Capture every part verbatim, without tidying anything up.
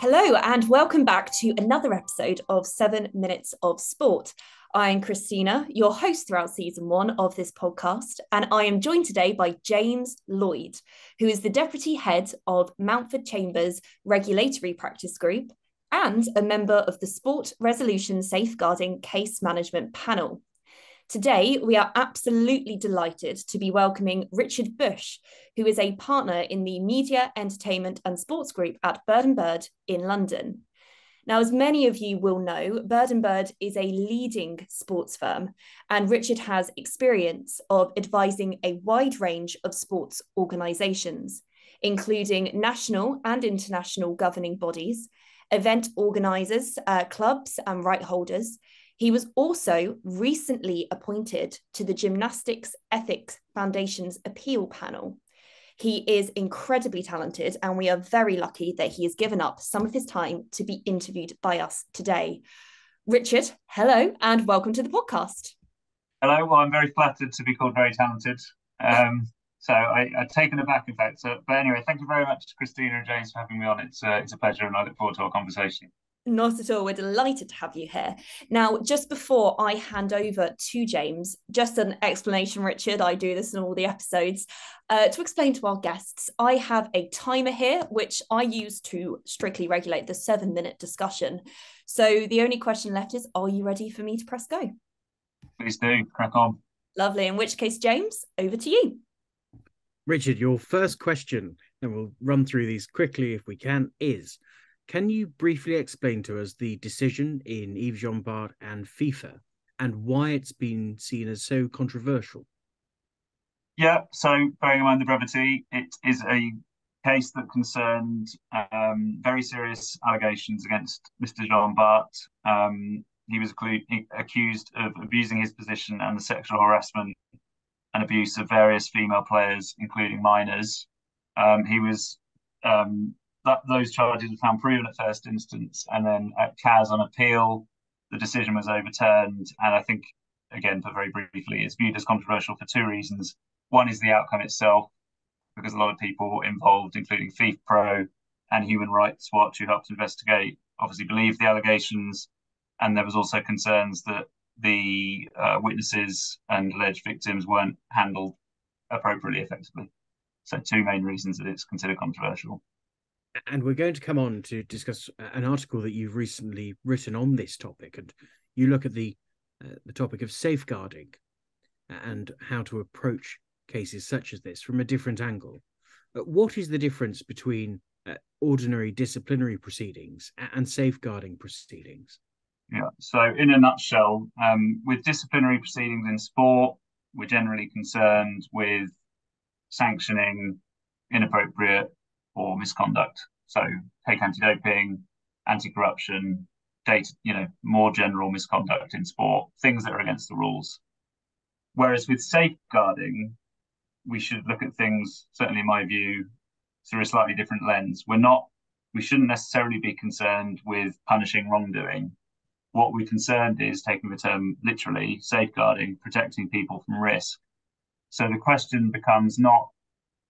Hello and welcome back to another episode of Seven Minutes of Sport. I am Christina, your host throughout season one of this podcast, and I am joined today by James Lloyd, who is the deputy head of Mountford Chambers Regulatory Practice Group and a member of the Sport Resolution Safeguarding Case Management Panel. Today, we are absolutely delighted to be welcoming Richard Bush, who is a partner in the Media, Entertainment and Sports Group at Bird and Bird in London. Now, as many of you will know, Bird and Bird is a leading sports firm, and Richard has experience of advising a wide range of sports organisations, including national and international governing bodies, event organisers, uh, clubs and right holders. He was also recently appointed to the Gymnastics Ethics Foundation's appeal panel. He is incredibly talented, and we are very lucky that he has given up some of his time to be interviewed by us today. Richard, hello, and welcome to the podcast. Hello, well, I'm very flattered to be called very talented. Um, so I, I've taken aback, in fact. So, but anyway, thank you very much, Christina and James, for having me on. It's, uh, it's a pleasure, and I look forward to our conversation. Not at all. We're delighted to have you here. Now, just before I hand over to James, just an explanation, Richard, I do this in all the episodes, uh, to explain to our guests, I have a timer here, which I use to strictly regulate the seven minute discussion. So the only question left is, are you ready for me to press go? Please do, crack on. Lovely. In which case, James, over to you. Richard, your first question, and we'll run through these quickly if we can, is, can you briefly explain to us the decision in Yves Jean-Bart and FIFA and why it's been seen as so controversial? Yeah, so bearing in mind the brevity, it is a case that concerned um, very serious allegations against Mister Jean-Bart. Um, he was accused of abusing his position and the sexual harassment and abuse of various female players, including minors. Um, he was... Um, That, those charges were found proven at first instance, and then at C A S on appeal, the decision was overturned. And I think, again, but very briefly, it's viewed as controversial for two reasons. One is the outcome itself, because a lot of people involved, including FIFA and Human Rights Watch, who helped investigate, obviously believed the allegations. And there was also concerns that the uh, witnesses and alleged victims weren't handled appropriately, effectively. So two main reasons that it's considered controversial. And we're going to come on to discuss an article that you've recently written on this topic, and you look at the uh, the topic of safeguarding and how to approach cases such as this from a different angle. But what is the difference between uh, ordinary disciplinary proceedings and safeguarding proceedings? Yeah, so in a nutshell, um, with disciplinary proceedings in sport, we're generally concerned with sanctioning inappropriate or misconduct. So take anti-doping, anti-corruption, data, you know, more general misconduct in sport, things that are against the rules. Whereas with safeguarding, we should look at things, certainly in my view, through a slightly different lens. We're not, we shouldn't necessarily be concerned with punishing wrongdoing. What we're concerned is, taking the term literally, safeguarding, protecting people from risk. So the question becomes not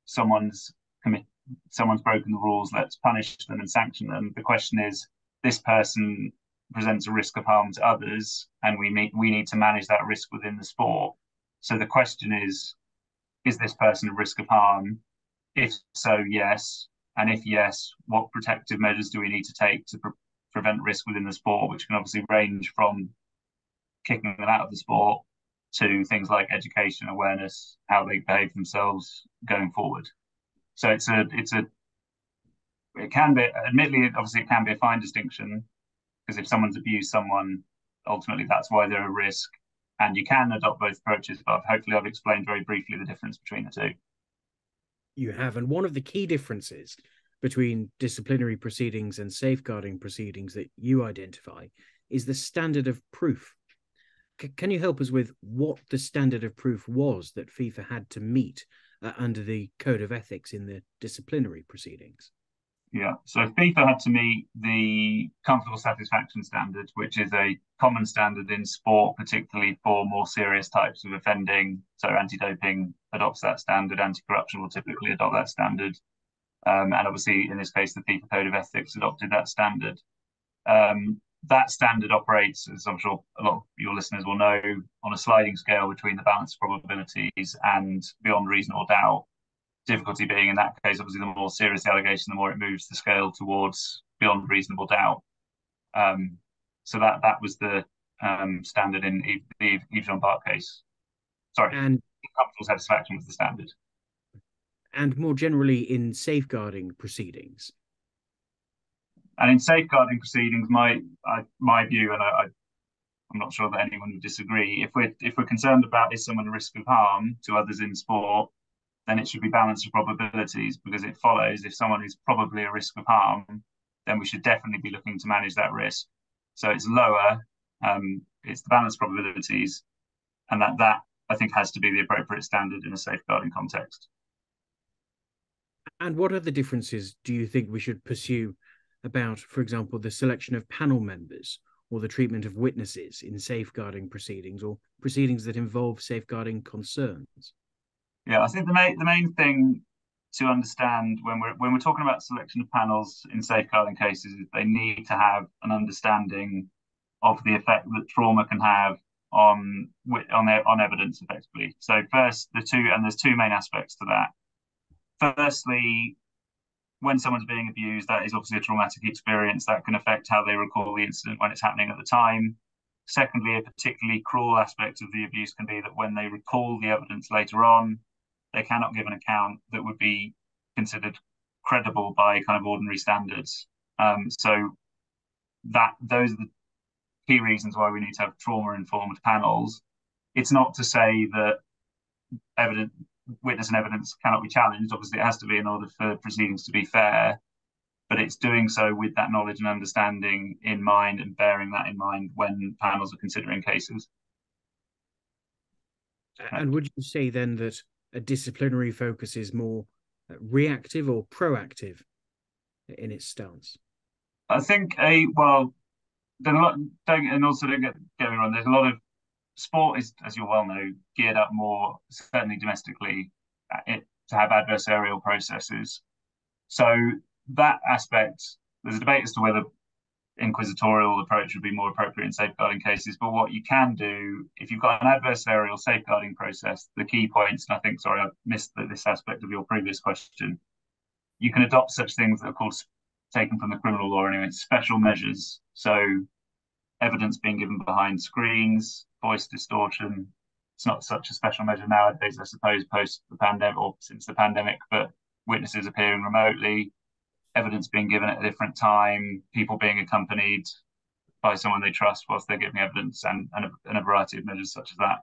someone's committed someone's broken the rules, let's punish them and sanction them. The question is, this person presents a risk of harm to others, and we meet, we need to manage that risk within the sport. So the question is, is this person a risk of harm? If so, yes. And if yes, what protective measures do we need to take to pre- prevent risk within the sport, which can obviously range from kicking them out of the sport to things like education, awareness, how they behave themselves going forward. So it's a, it's a, it can be, admittedly, obviously it can be a fine distinction, because if someone's abused someone, ultimately that's why they're a risk. And you can adopt both approaches, but hopefully I've explained very briefly the difference between the two. You have, and one of the key differences between disciplinary proceedings and safeguarding proceedings that you identify is the standard of proof. C- can you help us with what the standard of proof was that FIFA had to meet Uh, under the Code of Ethics in the disciplinary proceedings? Yeah, so FIFA had to meet the comfortable satisfaction standard, which is a common standard in sport, particularly for more serious types of offending. So anti-doping adopts that standard, anti-corruption will typically adopt that standard. Um, and obviously, in this case, the FIFA Code of Ethics adopted that standard. Um, that standard operates, as I'm sure a lot of your listeners will know, on a sliding scale between the balance of probabilities and beyond reasonable doubt. Difficulty being, in that case, obviously, the more serious the allegation, the more it moves the scale towards beyond reasonable doubt. Um, so that that was the um, standard in the Yves Jean-Bart case. Sorry, and comfortable satisfaction was the standard. And more generally in safeguarding proceedings. And in safeguarding proceedings, my I, my view, and I, I, I'm not sure that anyone would disagree, if we're, if we're concerned about is someone a risk of harm to others in sport, then it should be balanced for probabilities, because it follows if someone is probably a risk of harm, then we should definitely be looking to manage that risk. So it's lower, um, it's the balanced probabilities, and that, that I think has to be the appropriate standard in a safeguarding context. And what other differences do you think we should pursue about, for example, the selection of panel members or the treatment of witnesses in safeguarding proceedings or proceedings that involve safeguarding concerns? Yeah, I think the main, the main thing to understand when we're, when we're talking about selection of panels in safeguarding cases is they need to have an understanding of the effect that trauma can have on, on, their, on evidence effectively. So first, the two, and there's two main aspects to that. Firstly, when someone's being abused, that is obviously a traumatic experience that can affect how they recall the incident when it's happening at the time. Secondly, a particularly cruel aspect of the abuse can be that when they recall the evidence later on, they cannot give an account that would be considered credible by kind of ordinary standards. Um, so that those are the key reasons why we need to have trauma-informed panels. It's not to say that evidence... witness and evidence cannot be challenged. Obviously, it has to be in order for proceedings to be fair, but it's doing so with that knowledge and understanding in mind and bearing that in mind when panels are considering cases. And would you say then that a disciplinary focus is more reactive or proactive in its stance? I think a well, then a lot. Don't, and also don't get, get me wrong. There's a lot of sport is, as you well know, geared up more, certainly domestically, it, to have adversarial processes. So that aspect, there's a debate as to whether inquisitorial approach would be more appropriate in safeguarding cases. But what you can do, if you've got an adversarial safeguarding process, the key points, and I think, sorry, I've missed the, this aspect of your previous question, you can adopt such things that are called, taken from the criminal law anyway, special measures. So evidence being given behind screens, voice distortion. It's not such a special measure nowadays, I suppose, post the pandemic or since the pandemic, but witnesses appearing remotely, evidence being given at a different time, people being accompanied by someone they trust whilst they're giving evidence, and, and, a, and a variety of measures such as that.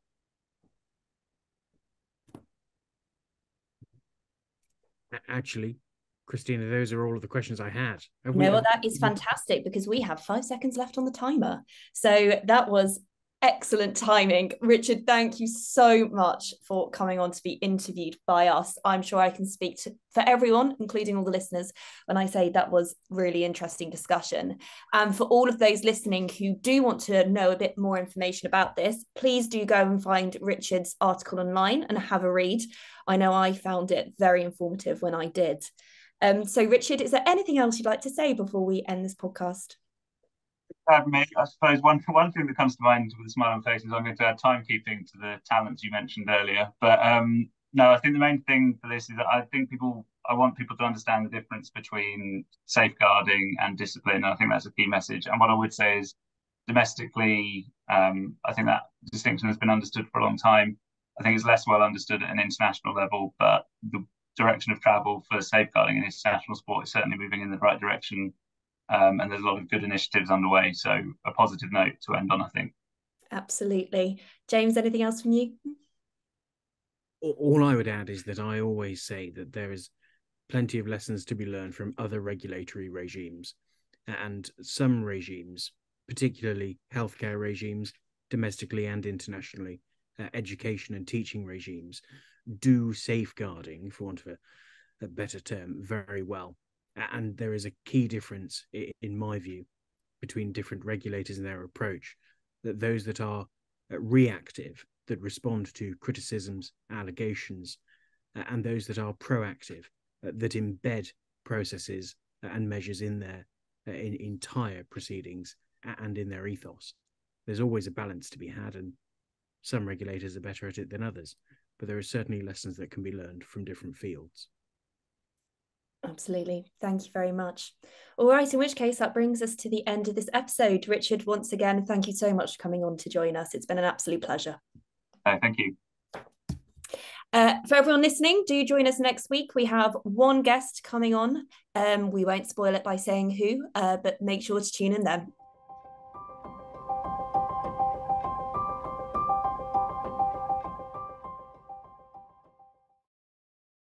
Actually, Christina, those are all of the questions I had. Have no, we... well, that is fantastic because we have five seconds left on the timer. So that was excellent timing. Richard, thank you so much for coming on to be interviewed by us. I'm sure I can speak to, for everyone, including all the listeners, when I say that was really interesting discussion. And for all of those listening who do want to know a bit more information about this, please do go and find Richard's article online and have a read. I know I found it very informative when I did. Um, so, Richard, is there anything else you'd like to say before we end this podcast? Have me. I suppose one one thing that comes to mind with a smile on face is I'm going to add timekeeping to the talents you mentioned earlier. But um, no, I think the main thing for this is that I think people, I want people to understand the difference between safeguarding and discipline. And I think that's a key message. And what I would say is domestically, um, I think that distinction has been understood for a long time. I think it's less well understood at an international level, but the direction of travel for safeguarding in international sport is certainly moving in the right direction. Um, and there's a lot of good initiatives underway. So a positive note to end on, I think. Absolutely. James, anything else from you? All I would add is that I always say that there is plenty of lessons to be learned from other regulatory regimes, and some regimes, particularly healthcare regimes, domestically and internationally, uh, education and teaching regimes, do safeguarding, for want of a, a better term, very well. And there is a key difference, in my view, between different regulators and their approach, that those that are reactive, that respond to criticisms, allegations, and those that are proactive, that embed processes and measures in their in entire proceedings and in their ethos. There's always a balance to be had, and some regulators are better at it than others, but there are certainly lessons that can be learned from different fields. Absolutely. Thank you very much. All right, in which case that brings us to the end of this episode. Richard, once again, thank you so much for coming on to join us. It's been an absolute pleasure. Uh, thank you. Uh, for everyone listening, do join us next week. We have one guest coming on. Um, we won't spoil it by saying who, uh, but make sure to tune in then.